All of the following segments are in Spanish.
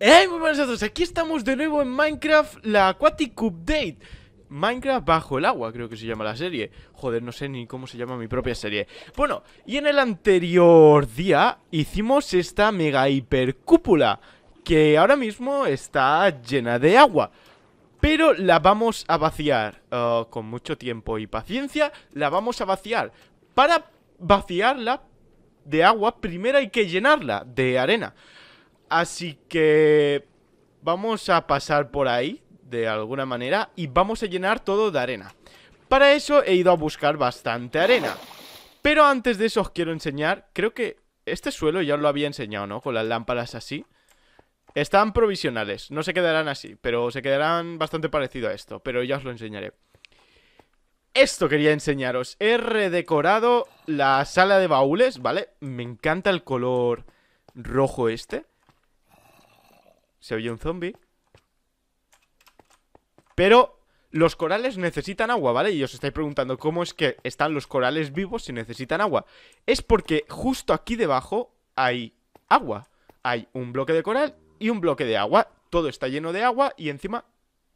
Muy buenas a todos, aquí estamos de nuevo en Minecraft, la Aquatic Update. Minecraft bajo el agua, creo que se llama la serie. Joder, no sé ni cómo se llama mi propia serie. Bueno, y en el anterior día hicimos esta mega hipercúpula, que ahora mismo está llena de agua, pero la vamos a vaciar con mucho tiempo y paciencia. La vamos a vaciar. Para vaciarla de agua, primero hay que llenarla de arena. Así que vamos a pasar por ahí de alguna manera y vamos a llenar todo de arena. Para eso he ido a buscar bastante arena. Pero antes de eso os quiero enseñar, creo que este suelo ya os lo había enseñado, ¿no? Con las lámparas así. Están provisionales, no se quedarán así, pero se quedarán bastante parecido a esto, pero ya os lo enseñaré. Esto quería enseñaros. He redecorado la sala de baúles, ¿vale? Me encanta el color rojo este. Se oye un zombie. Pero los corales necesitan agua, ¿vale? Y os estáis preguntando cómo es que están los corales vivos si necesitan agua. Es porque justo aquí debajo hay agua. Hay un bloque de coral y un bloque de agua. Todo está lleno de agua y encima...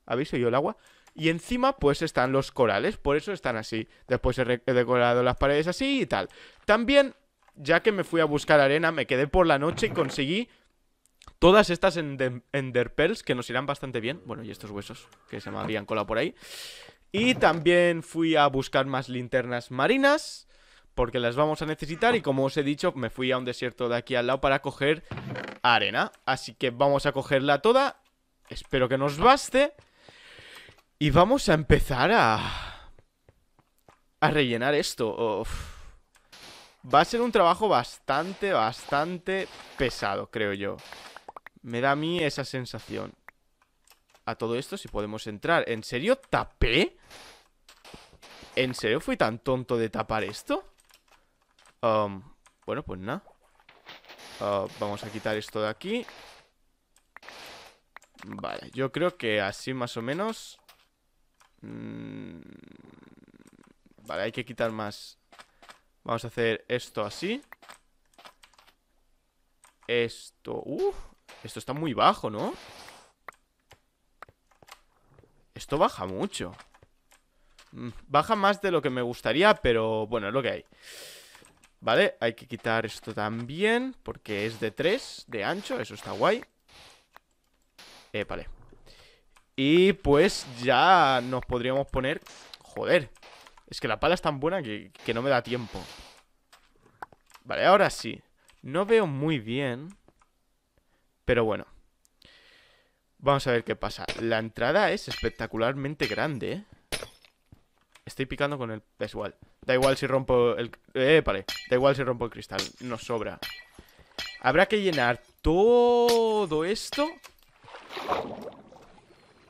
¿Habéis oído el agua? Y encima pues están los corales, por eso están así. Después he decorado las paredes así y tal. También, ya que me fui a buscar arena, me quedé por la noche y conseguí... todas estas enderpearls que nos irán bastante bien. Bueno, y estos huesos que se me habían colado por ahí. Y también fui a buscar más linternas marinas, porque las vamos a necesitar. Y como os he dicho, me fui a un desierto de aquí al lado para coger arena. Así que vamos a cogerla toda. Espero que nos baste. Y vamos a empezar a rellenar esto. Uf. Va a ser un trabajo bastante pesado, creo yo. Me da a mí esa sensación. A todo esto, si podemos entrar. ¿En serio tapé? ¿En serio fui tan tonto de tapar esto? Bueno, pues nada. Vamos a quitar esto de aquí. Vale, yo creo que así más o menos. Vale, hay que quitar más. Vamos a hacer esto así. Esto... esto está muy bajo, ¿no? Esto baja mucho. Baja más de lo que me gustaría, pero bueno, es lo que hay. Vale, hay que quitar esto también, porque es de 3 de ancho, eso está guay. Vale. Y pues ya nos podríamos poner... Joder, es que la pala es tan buena que no me da tiempo. Vale, ahora sí. No veo muy bien... pero bueno, vamos a ver qué pasa. La entrada es espectacularmente grande, ¿eh? Estoy picando con el... da igual. Da igual si rompo el... vale. Da igual si rompo el cristal. Nos sobra. Habrá que llenar todo esto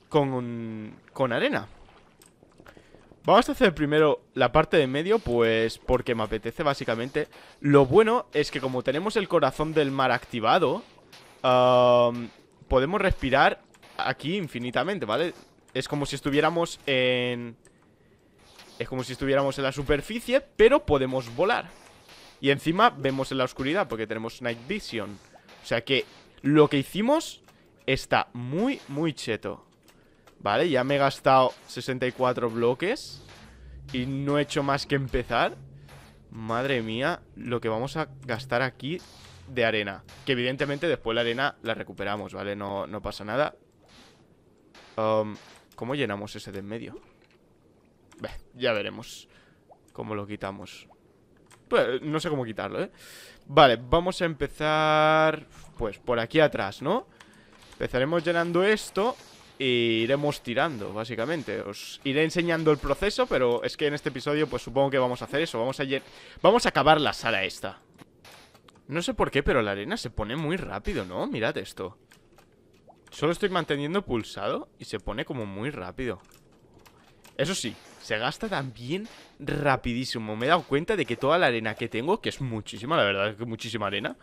con arena. Vamos a hacer primero la parte de medio, pues porque me apetece básicamente. Lo bueno es que como tenemos el corazón del mar activado... podemos respirar aquí infinitamente, ¿vale? Es como si estuviéramos en... es como si estuviéramos en la superficie, pero podemos volar. Y encima vemos en la oscuridad porque tenemos night vision. O sea que lo que hicimos está muy cheto. Vale, ya me he gastado 64 bloques y no he hecho más que empezar. Madre mía, lo que vamos a gastar aquí de arena, que evidentemente después la arena la recuperamos, ¿vale? No pasa nada. ¿Cómo llenamos ese de en medio? Ya veremos cómo lo quitamos. Pues no sé cómo quitarlo, ¿eh? Vale, vamos a empezar pues por aquí atrás, ¿no? Empezaremos llenando esto e iremos tirando, básicamente. Os iré enseñando el proceso, pero es que en este episodio pues supongo que vamos a hacer eso. Vamos a acabar la sala esta. No sé por qué, pero la arena se pone muy rápido, ¿no? Mirad esto. Solo estoy manteniendo pulsado y se pone como muy rápido. Eso sí, se gasta también rapidísimo. Me he dado cuenta de que toda la arena que tengo, que es muchísima, la verdad es que muchísima arena,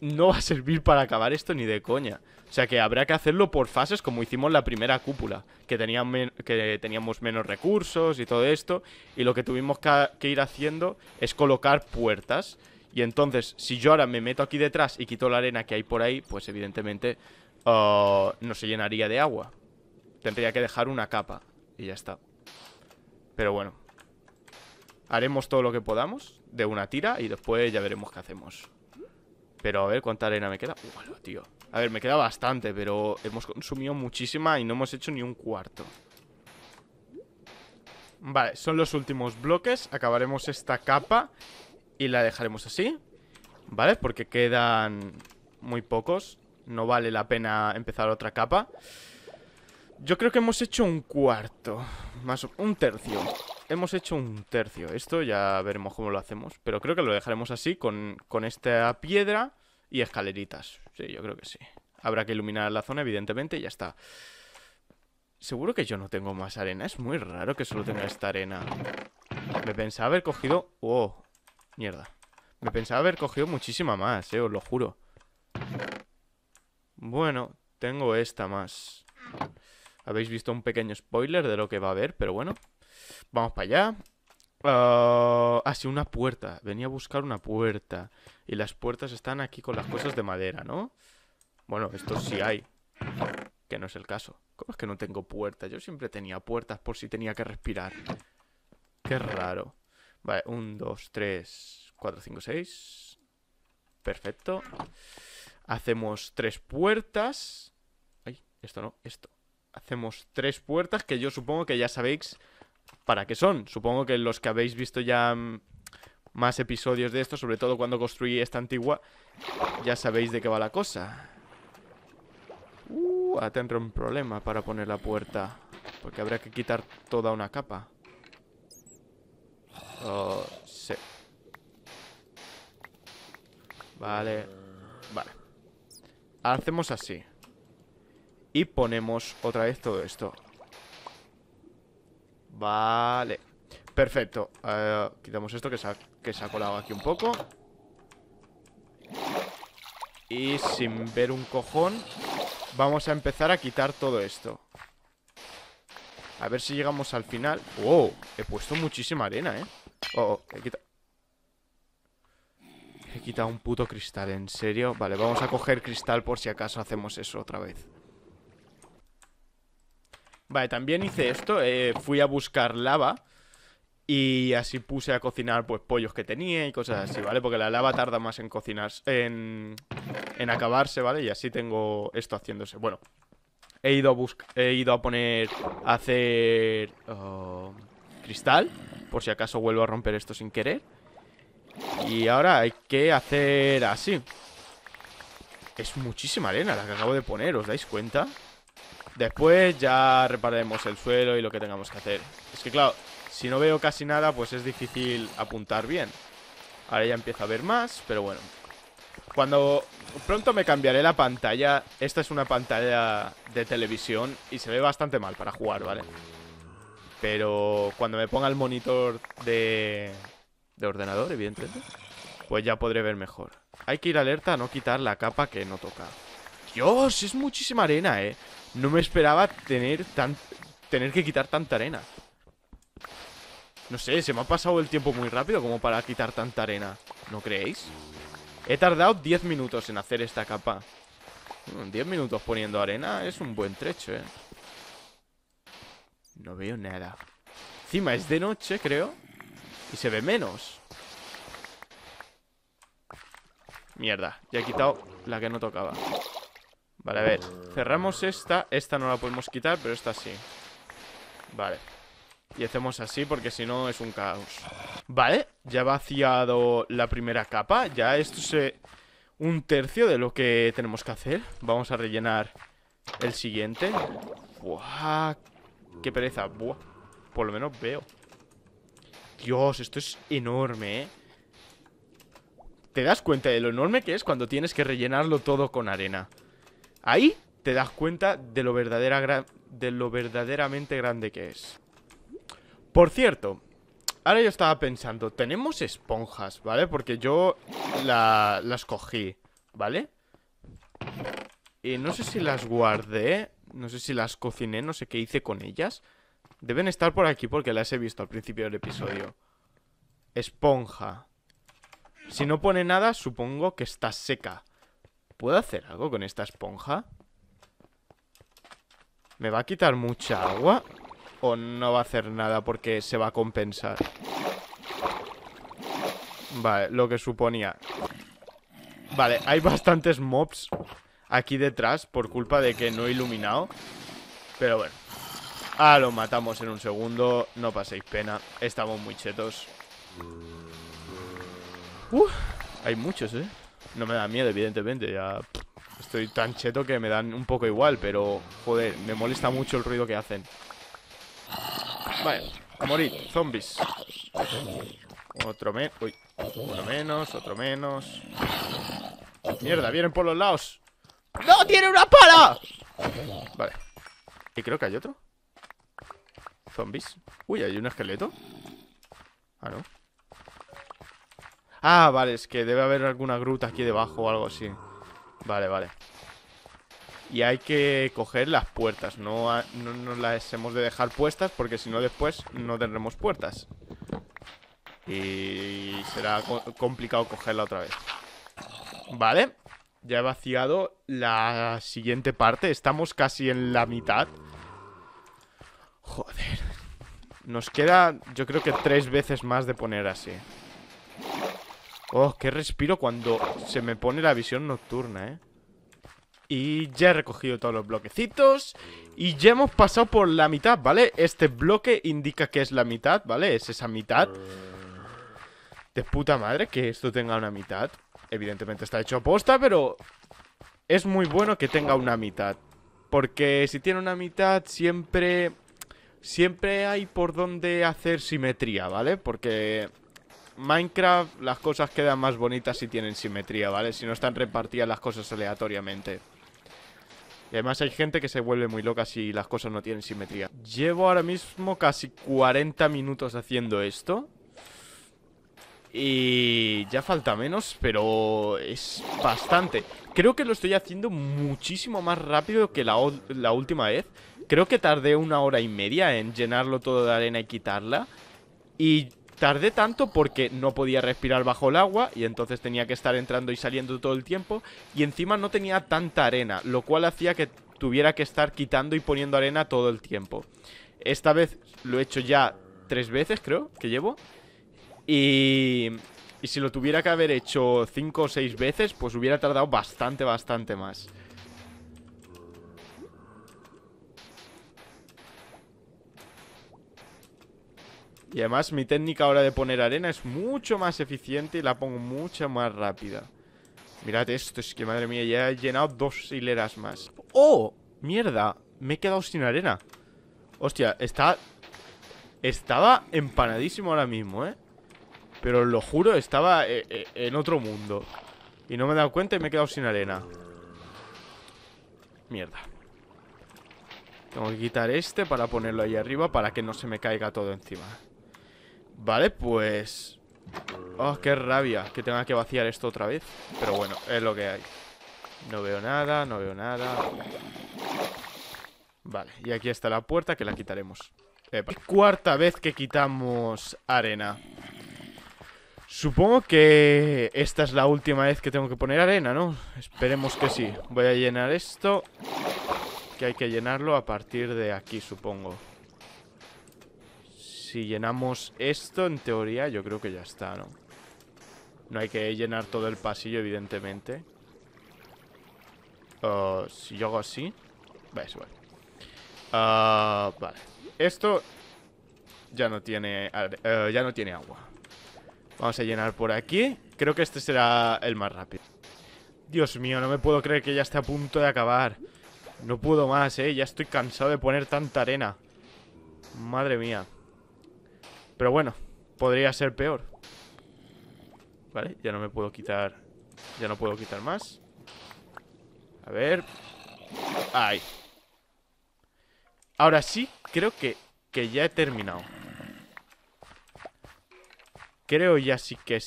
no va a servir para acabar esto ni de coña. O sea que habrá que hacerlo por fases como hicimos la primera cúpula, que teníamos menos recursos y todo esto. Y lo que tuvimos que ir haciendo es colocar puertas. Y entonces, si yo ahora me meto aquí detrás y quito la arena que hay por ahí, pues evidentemente no se llenaría de agua. Tendría que dejar una capa y ya está. Pero bueno, haremos todo lo que podamos de una tira y después ya veremos qué hacemos. Pero a ver cuánta arena me queda. Uy, tío. A ver, me queda bastante, pero hemos consumido muchísima y no hemos hecho ni un cuarto. Vale, son los últimos bloques. Acabaremos esta capa y la dejaremos así, ¿vale? Porque quedan muy pocos. No vale la pena empezar otra capa. Yo creo que hemos hecho un cuarto, más un tercio. Hemos hecho un tercio. Esto ya veremos cómo lo hacemos, pero creo que lo dejaremos así, con esta piedra y escaleritas. Sí, yo creo que sí. Habrá que iluminar la zona, evidentemente, y ya está. Seguro que yo no tengo más arena. Es muy raro que solo tenga esta arena. Me pensaba haber cogido... ¡Oh! Mierda. Me pensaba haber cogido muchísima más, os lo juro. Bueno, tengo esta más. Habéis visto un pequeño spoiler de lo que va a haber, pero bueno. Vamos para allá. Sí, una puerta. Venía a buscar una puerta. Y las puertas están aquí con las cosas de madera, ¿no? Bueno, esto sí hay. Que no es el caso. ¿Cómo es que no tengo puertas? Yo siempre tenía puertas por si tenía que respirar. Qué raro. Vale, 1, 2, 3, 4, 5, 6. Perfecto. Hacemos 3 puertas. Ay, esto no, esto. Hacemos 3 puertas que yo supongo que ya sabéis para qué son. Supongo que los que habéis visto ya más episodios de esto, sobre todo cuando construí esta antigua, ya sabéis de qué va la cosa. Tendré un problema para poner la puerta, porque habrá que quitar toda una capa. Sí. Vale. Vale. Hacemos así. Y ponemos otra vez todo esto. Vale. Perfecto. Quitamos esto que se ha colado aquí un poco. Y sin ver un cojón, vamos a empezar a quitar todo esto. A ver si llegamos al final. ¡Wow! He puesto muchísima arena, ¿eh? He quitado un puto cristal, ¿en serio? Vale, vamos a coger cristal por si acaso hacemos eso otra vez. Vale, también hice esto, fui a buscar lava y así puse a cocinar pues pollos que tenía y cosas así, ¿vale? Porque la lava tarda más en cocinarse, en acabarse, ¿vale? Y así tengo esto haciéndose. Bueno, he ido a hacer cristal, por si acaso vuelvo a romper esto sin querer. Y ahora hay que hacer así. Es muchísima arena la que acabo de poner, ¿os dais cuenta? Después ya repararemos el suelo y lo que tengamos que hacer. Es que claro, si no veo casi nada, pues es difícil apuntar bien. Ahora ya empiezo a ver más, pero bueno. Cuando pronto me cambiaré la pantalla. Esta es una pantalla de televisión y se ve bastante mal para jugar, ¿vale? Pero cuando me ponga el monitor de ordenador, evidentemente, pues ya podré ver mejor. Hay que ir alerta a no quitar la capa que no toca. Dios, es muchísima arena, ¿eh? No me esperaba tener que quitar tanta arena. No sé, se me ha pasado el tiempo muy rápido como para quitar tanta arena, ¿no creéis? He tardado 10 minutos en hacer esta capa. 10 minutos poniendo arena es un buen trecho, ¿eh? No veo nada. Encima es de noche, creo, y se ve menos. Mierda, ya he quitado la que no tocaba. Vale, a ver, cerramos esta. Esta no la podemos quitar, pero esta sí. Vale. Y hacemos así porque si no es un caos. Vale, ya he vaciado la primera capa. Ya esto es un tercio de lo que tenemos que hacer. Vamos a rellenar el siguiente. ¡Buah! ¡Qué pereza! ¡Buah! Por lo menos veo. Dios, esto es enorme, ¿eh? ¿Te das cuenta de lo enorme que es cuando tienes que rellenarlo todo con arena? Ahí te das cuenta de lo verdaderamente grande que es. Por cierto, ahora yo estaba pensando, tenemos esponjas, ¿vale? Porque yo las cogí, ¿vale? Y no sé si las guardé, no sé si las cociné, no sé qué hice con ellas. Deben estar por aquí porque las he visto al principio del episodio. Esponja. Si no pone nada, supongo que está seca. ¿Puedo hacer algo con esta esponja? ¿Me va a quitar mucha agua? ¿O no va a hacer nada porque se va a compensar? Vale, lo que suponía. Vale, hay bastantes mobs aquí detrás por culpa de que no he iluminado. Pero bueno. Ah, lo matamos en un segundo. No paséis pena. Estamos muy chetos. Hay muchos, ¿eh? No me da miedo, evidentemente. Ya estoy tan cheto que me dan un poco igual. Pero, joder, me molesta mucho el ruido que hacen. Vale, a morir, zombies. Otro menos. Uy, uno menos, otro menos. Mierda, vienen por los lados. ¡No, tiene una pala! Vale. Y creo que hay otro. Zombies. Uy, hay un esqueleto. Ah, no. Ah, vale, es que debe haber alguna gruta aquí debajo o algo así. Vale, vale. Y hay que coger las puertas. No nos las hemos de dejar puestas porque si no después no tendremos puertas. Y será complicado cogerla otra vez. Vale. Ya he vaciado la siguiente parte. Estamos casi en la mitad. Joder. Nos queda, yo creo que 3 veces más de poner así. Oh, qué respiro cuando se me pone la visión nocturna, ¿eh? Y ya he recogido todos los bloquecitos. Y ya hemos pasado por la mitad, ¿vale? Este bloque indica que es la mitad, ¿vale? Es esa mitad. De puta madre que esto tenga una mitad. Evidentemente está hecho a posta, pero es muy bueno que tenga una mitad. Porque si tiene una mitad siempre hay por donde hacer simetría, ¿vale? Porque Minecraft, las cosas quedan más bonitas si tienen simetría, ¿vale? Si no están repartidas las cosas aleatoriamente. Y además hay gente que se vuelve muy loca si las cosas no tienen simetría. Llevo ahora mismo casi 40 minutos haciendo esto. Y ya falta menos, pero es bastante. Creo que lo estoy haciendo muchísimo más rápido que la última vez. Creo que tardé 1 hora y media en llenarlo todo de arena y quitarla. Y tardé tanto porque no podía respirar bajo el agua y entonces tenía que estar entrando y saliendo todo el tiempo. Y encima no tenía tanta arena, lo cual hacía que tuviera que estar quitando y poniendo arena todo el tiempo. Esta vez lo he hecho ya 3 veces, creo, que llevo. Y si lo tuviera que haber hecho 5 o 6 veces, pues hubiera tardado bastante más. Y además mi técnica ahora de poner arena es mucho más eficiente y la pongo mucho más rápida. Mirad esto, es que madre mía, ya he llenado 2 hileras más. ¡Oh! ¡Mierda! Me he quedado sin arena. Hostia, estaba empanadísimo ahora mismo, ¿eh? Pero lo juro, estaba en otro mundo. Y no me he dado cuenta y me he quedado sin arena. Mierda. Tengo que quitar este para ponerlo ahí arriba para que no se me caiga todo encima. Vale, pues... Oh, qué rabia que tenga que vaciar esto otra vez. Pero bueno, es lo que hay. No veo nada, no veo nada. Vale, y aquí está la puerta que la quitaremos. Epa. 4ª vez que quitamos arena. Supongo que esta es la última vez que tengo que poner arena, ¿no? Esperemos que sí. Voy a llenar esto, que hay que llenarlo a partir de aquí, supongo. Si llenamos esto, en teoría, yo creo que ya está, ¿no? No hay que llenar todo el pasillo, evidentemente. Si yo hago así... Vale, es igual. Vale. Esto ya no tiene agua. Vamos a llenar por aquí. Creo que este será el más rápido. Dios mío, no me puedo creer que ya esté a punto de acabar. No puedo más, ¿eh? Ya estoy cansado de poner tanta arena. Madre mía. Pero bueno, podría ser peor. Vale, ya no me puedo quitar. Ya no puedo quitar más. A ver. Ahí. Ahora sí, creo que ya he terminado. Creo ya sí que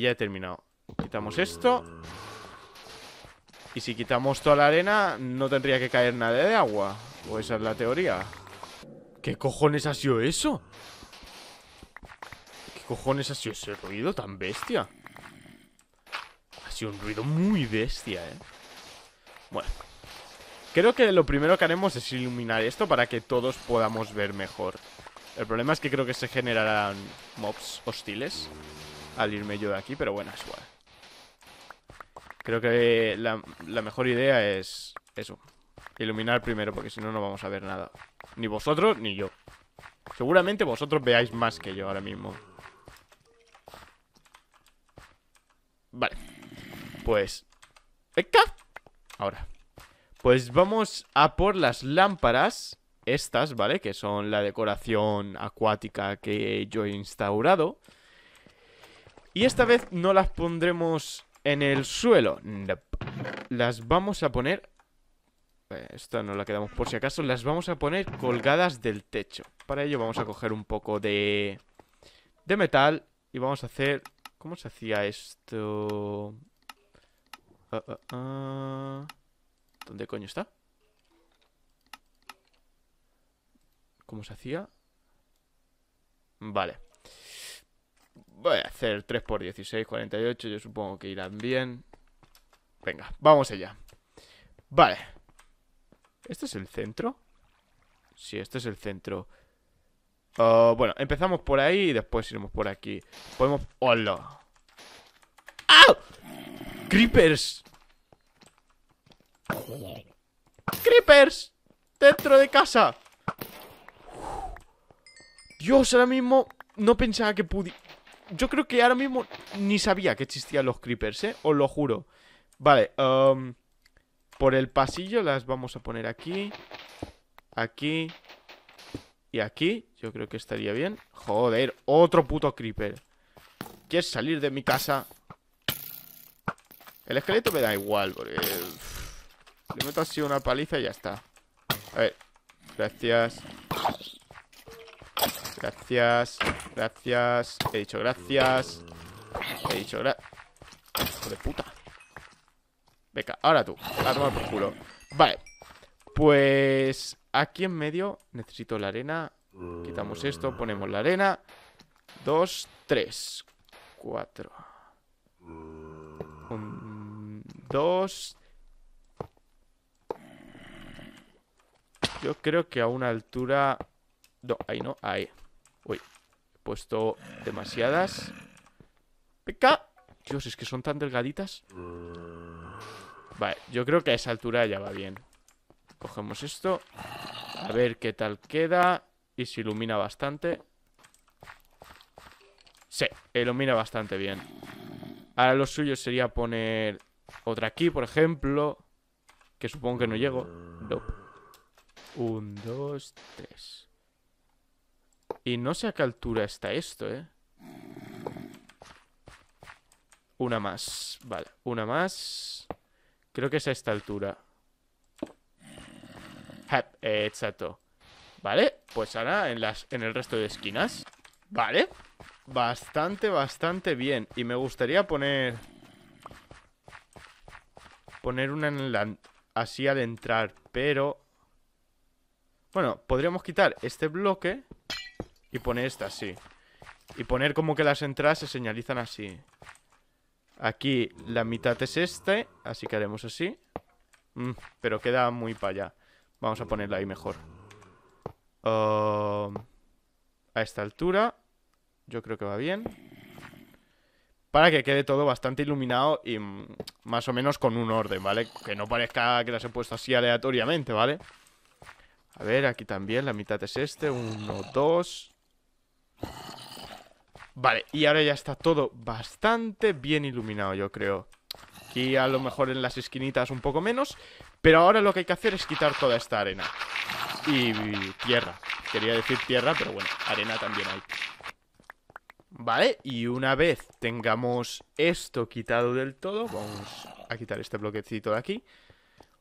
ya he terminado. Quitamos esto. Y si quitamos toda la arena, no tendría que caer nada de agua. O esa es la teoría. ¿Qué cojones ha sido eso? ¿Qué cojones ha sido ese ruido tan bestia? Ha sido un ruido muy bestia, ¿eh? Bueno. Creo que lo primero que haremos es iluminar esto para que todos podamos ver mejor. El problema es que creo que se generarán mobs hostiles al irme yo de aquí, pero bueno, es igual. Creo que la mejor idea es eso, iluminar primero, porque si no, no vamos a ver nada. Ni vosotros, ni yo. Seguramente vosotros veáis más que yo ahora mismo. Vale. Pues... ¡Venga! Ahora. Pues vamos a por las lámparas estas, ¿vale? Que son la decoración acuática que yo he instaurado. Y esta vez no las pondremos en el suelo. Las vamos a poner... Esta no la quedamos por si acaso. Las vamos a poner colgadas del techo. Para ello vamos a coger un poco de metal. Y vamos a hacer... ¿Cómo se hacía esto? ¿Dónde coño está? ¿Cómo se hacía? Vale. Voy a hacer 3 por 16, 48. Yo supongo que irán bien. Venga, vamos allá. Vale. ¿Este es el centro? Sí, este es el centro. Bueno, empezamos por ahí y después iremos por aquí. Podemos... ¡Hola! ¡Ah! ¡Creepers! ¡Creepers! ¡Dentro de casa! Dios, ahora mismo no pensaba que pudiera... Yo creo que ahora mismo ni sabía que existían los creepers, ¿eh? Os lo juro. Vale, por el pasillo las vamos a poner aquí. Aquí... Y aquí, yo creo que estaría bien. Joder, otro puto creeper. ¿Quieres salir de mi casa? El esqueleto me da igual, porque... Le meto así una paliza y ya está. A ver, gracias. Gracias, gracias. He dicho gracias. He dicho gracias. Hijo de puta. Venga, ahora tú, a tomar por culo. Vale, pues... Aquí en medio necesito la arena. Quitamos esto, ponemos la arena. 2, 3, 4. 1, 2. Yo creo que a una altura... No, ahí no, ahí. Uy, he puesto demasiadas. ¡Peca! Dios, es que son tan delgaditas. Vale, yo creo que a esa altura ya va bien. Cogemos esto. A ver qué tal queda. Y se ilumina bastante. Sí, ilumina bastante bien. Ahora lo suyo sería poner otra aquí, por ejemplo. Que supongo que no llego. No. 1, 2, 3. Y no sé a qué altura está esto, ¿eh? Una más. Vale, una más. Creo que es a esta altura. Exacto. Vale, pues ahora en el resto de esquinas. Vale. Bastante, bastante bien. Y me gustaría poner... Poner una en la... así al entrar, pero... Bueno, podríamos quitar este bloque y poner esta así. Y poner como que las entradas se señalizan así. Aquí la mitad es este, así que haremos así. Pero queda muy para allá. Vamos a ponerla ahí mejor. A esta altura. Yo creo que va bien. Para que quede todo bastante iluminado y más o menos con un orden, ¿vale? Que no parezca que las he puesto así aleatoriamente, ¿vale? A ver, aquí también. La mitad es este. 1, 2. Vale, y ahora ya está todo bastante bien iluminado, yo creo. Aquí a lo mejor en las esquinitas un poco menos. Pero ahora lo que hay que hacer es quitar toda esta arena. Y tierra. Quería decir tierra, pero bueno, arena también hay. Vale, y una vez tengamos esto quitado del todo, vamos a quitar este bloquecito de aquí.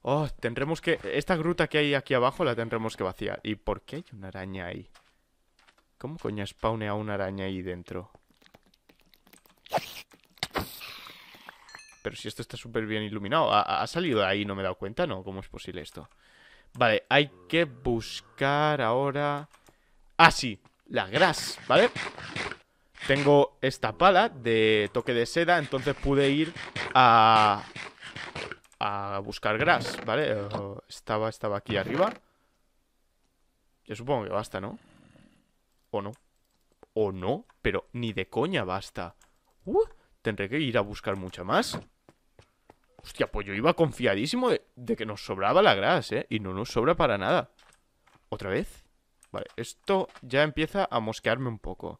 Oh, tendremos que... Esta gruta que hay aquí abajo la tendremos que vaciar. ¿Y por qué hay una araña ahí? ¿Cómo coño spawnea una araña ahí dentro? Pero si esto está súper bien iluminado. ¿Ha salido de ahí? No me he dado cuenta, ¿no? ¿Cómo es posible esto? Vale, hay que buscar ahora... Ah, sí, la grasa, ¿vale? Tengo esta pala de toque de seda, entonces pude ir a... a buscar grass, ¿vale? Estaba aquí arriba. Yo supongo que basta, ¿no? O no. O no, pero ni de coña basta. Tendré que ir a buscar mucha más. Hostia, pues yo iba confiadísimo de que nos sobraba la grasa, ¿eh? Y no nos sobra para nada. ¿Otra vez? Vale, esto ya empieza a mosquearme un poco.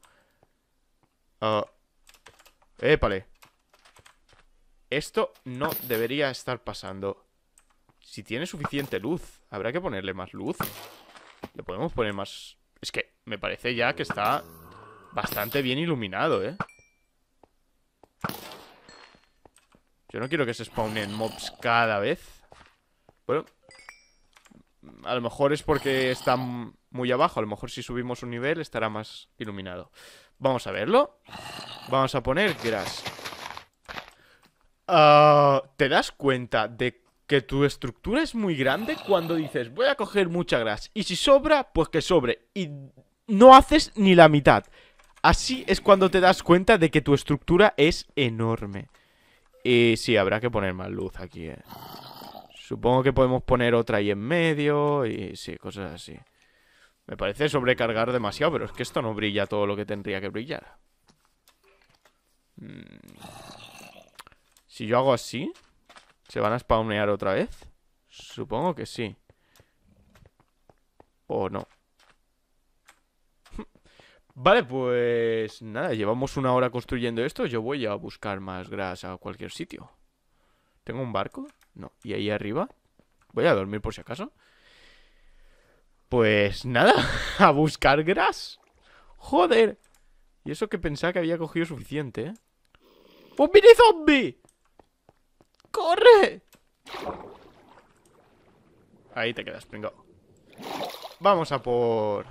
Épale. Esto no debería estar pasando. Si tiene suficiente luz. Habrá que ponerle más luz. Le podemos poner más... Es que me parece ya que está bastante bien iluminado, ¿eh? Yo no quiero que se spawnen mobs cada vez. Bueno, a lo mejor es porque está muy abajo. A lo mejor si subimos un nivel estará más iluminado. Vamos a verlo. Vamos a poner grass. ¿Te das cuenta de que tu estructura es muy grande cuando dices voy a coger mucha grass? Y si sobra, pues que sobre. Y no haces ni la mitad. Así es cuando te das cuenta de que tu estructura es enorme. Y sí, habrá que poner más luz aquí, ¿eh? Supongo que podemos poner otra ahí en medio. Y sí, cosas así. Me parece sobrecargar demasiado. Pero es que esto no brilla todo lo que tendría que brillar. Si yo hago así, ¿se van a spawnear otra vez? Supongo que sí. O no. Vale, pues nada, llevamos una hora construyendo esto. Yo voy a buscar más grasa a cualquier sitio. ¿Tengo un barco? No. ¿Y ahí arriba? Voy a dormir por si acaso. Pues nada, a buscar grasa. Joder. Y eso que pensaba que había cogido suficiente, ¿eh? ¡Oh, mini zombie! ¡Corre! Ahí te quedas, pringao. Vamos a por...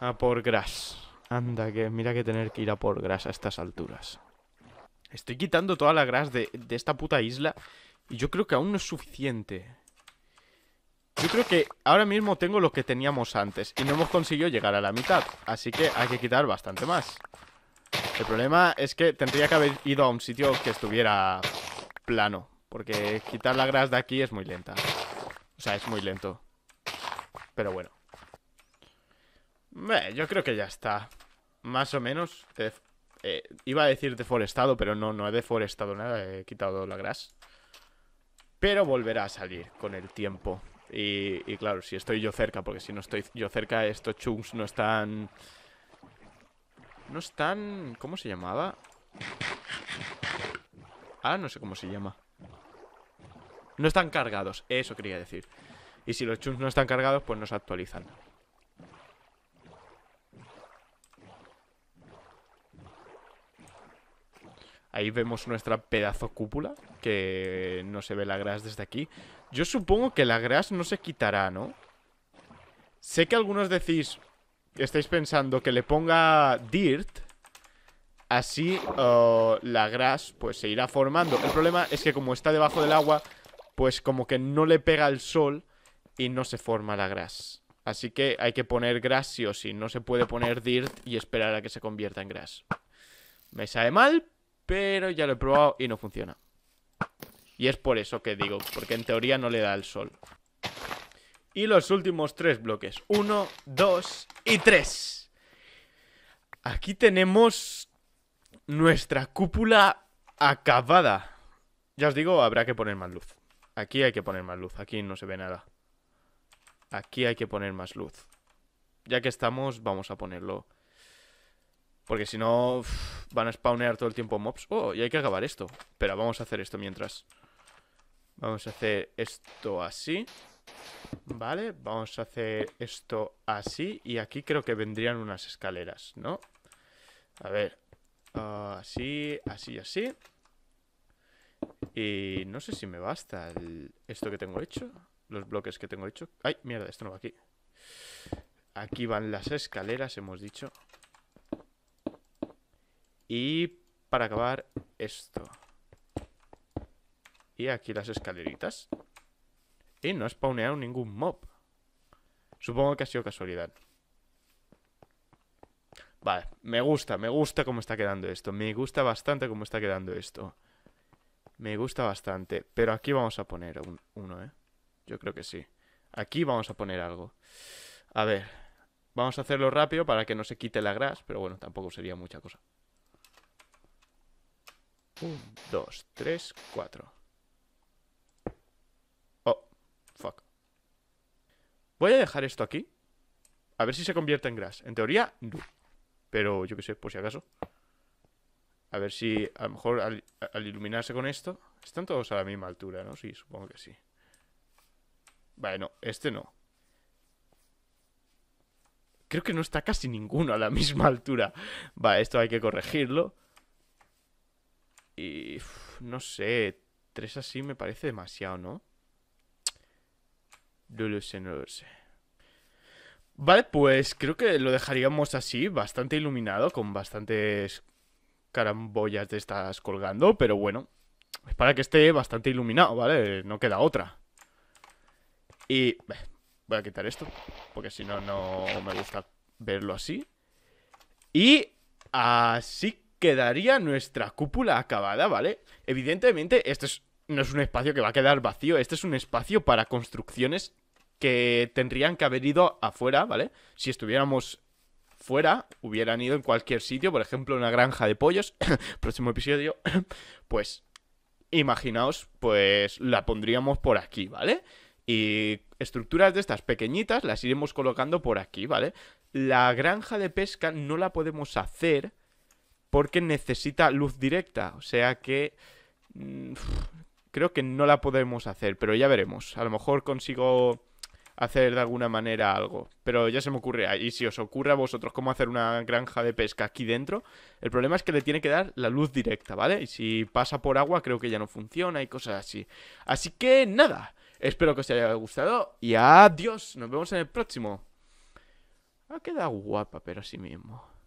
a por grasa. Anda, que mira que tener que ir a por grasa a estas alturas. Estoy quitando toda la grasa de esta puta isla. Y yo creo que aún no es suficiente. Yo creo que ahora mismo tengo lo que teníamos antes. Y no hemos conseguido llegar a la mitad. Así que hay que quitar bastante más. El problema es que tendría que haber ido a un sitio que estuviera plano. Porque quitar la grasa de aquí es muy lenta. O sea, es muy lento. Pero bueno. Yo creo que ya está. Más o menos. Iba a decir deforestado, pero no he deforestado nada. He quitado la grasa. Pero volverá a salir con el tiempo. Y claro, si estoy yo cerca, porque si no estoy yo cerca, estos chunks no están... No están... ¿Cómo se llamaba? Ah, no sé cómo se llama. No están cargados, eso quería decir. Y si los chunks no están cargados, pues no se actualizan. Ahí vemos nuestra pedazo cúpula, que no se ve la grasa desde aquí. Yo supongo que la grasa no se quitará, ¿no? Sé que algunos decís, estáis pensando que le ponga dirt. Así la grasa pues se irá formando. El problema es que como está debajo del agua, pues como que no le pega el sol y no se forma la grasa. Así que hay que poner grasa sí o sí. No se puede poner dirt y esperar a que se convierta en grasa. Me sabe mal, pero ya lo he probado y no funciona. Y es por eso que digo, porque en teoría no le da el sol. Y los últimos tres bloques. 1, 2 y 3. Aquí tenemos nuestra cúpula acabada. Ya os digo, habrá que poner más luz. Aquí hay que poner más luz. Aquí no se ve nada. Aquí hay que poner más luz. Ya que estamos, vamos a ponerlo. Porque si no, van a spawnear todo el tiempo mobs. Oh, y hay que acabar esto. Pero vamos a hacer esto mientras. Vamos a hacer esto así. Vale, vamos a hacer esto así. Y aquí creo que vendrían unas escaleras, ¿no? A ver. Así, así, así. Y no sé si me basta esto que tengo hecho. Los bloques que tengo hecho. Ay, mierda, esto no va aquí. Aquí van las escaleras, hemos dicho. Y para acabar esto. Y aquí las escaleritas. Y no spawnearon ningún mob. Supongo que ha sido casualidad. Vale, me gusta cómo está quedando esto. Me gusta bastante cómo está quedando esto. Me gusta bastante. Pero aquí vamos a poner uno, ¿eh? Yo creo que sí. Aquí vamos a poner algo. A ver. Vamos a hacerlo rápido para que no se quite la grasa. Pero bueno, tampoco sería mucha cosa. 1, 2, 3, 4. Oh, fuck. Voy a dejar esto aquí. A ver si se convierte en grasa. En teoría, no. Pero yo qué sé, por si acaso. A ver si, a lo mejor al iluminarse con esto. Están todos a la misma altura, ¿no? Sí, supongo que sí. Vale, no, este no. Creo que no está casi ninguno a la misma altura. Vale, esto hay que corregirlo. Y... Uf, no sé, 3 así me parece demasiado, ¿no? No lo sé, no lo sé. Vale, pues creo que lo dejaríamos así, bastante iluminado, con bastantes carambollas de estas colgando, pero bueno, es para que esté bastante iluminado, ¿vale? No queda otra. Y voy a quitar esto, porque si no, no me gusta verlo así. Y así quedaría nuestra cúpula acabada, ¿vale? Evidentemente, esto no es un espacio que va a quedar vacío, este es un espacio para construcciones que tendrían que haber ido afuera, ¿vale? Si estuviéramos fuera, hubieran ido en cualquier sitio, por ejemplo, una granja de pollos. Próximo episodio, pues, imaginaos, pues, la pondríamos por aquí, ¿vale? Y estructuras de estas pequeñitas las iremos colocando por aquí, ¿vale? La granja de pesca no la podemos hacer porque necesita luz directa, o sea que... creo que no la podemos hacer, pero ya veremos. A lo mejor consigo... hacer de alguna manera algo. Pero ya se me ocurre. Y si os ocurre a vosotros cómo hacer una granja de pesca aquí dentro, el problema es que le tiene que dar la luz directa, ¿vale? Y si pasa por agua creo que ya no funciona y cosas así. Así que nada. Espero que os haya gustado y adiós. Nos vemos en el próximo. Ha quedado guapa, pero así mismo.